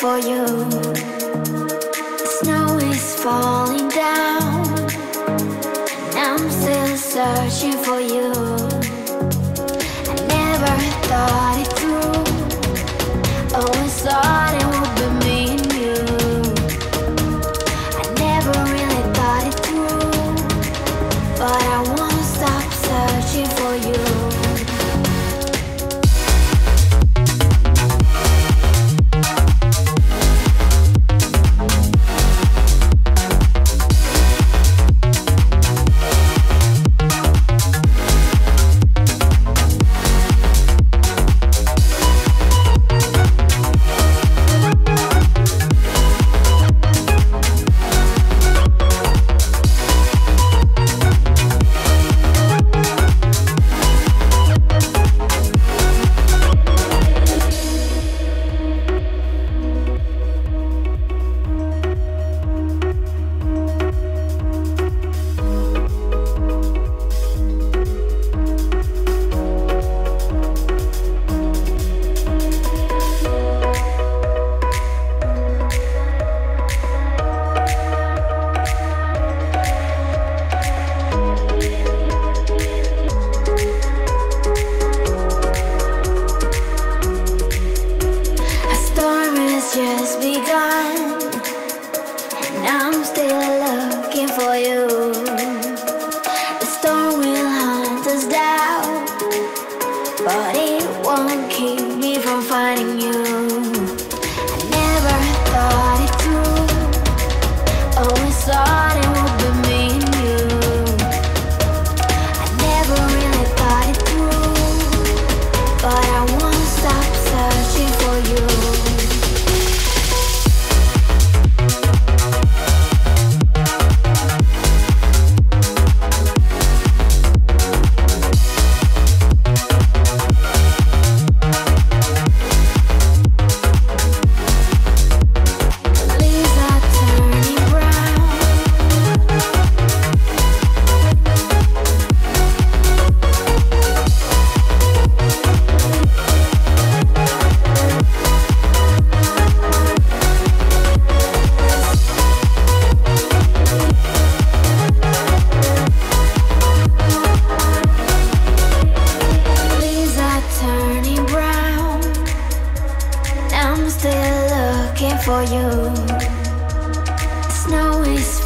for you. The snow is falling down, and I'm still searching for you. I never thought it through, always thought it would be me and you. I never really thought it through, but I won't stop searching for you.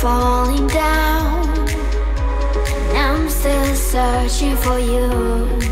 Falling down, and I'm still searching for you.